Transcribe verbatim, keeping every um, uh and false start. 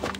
What?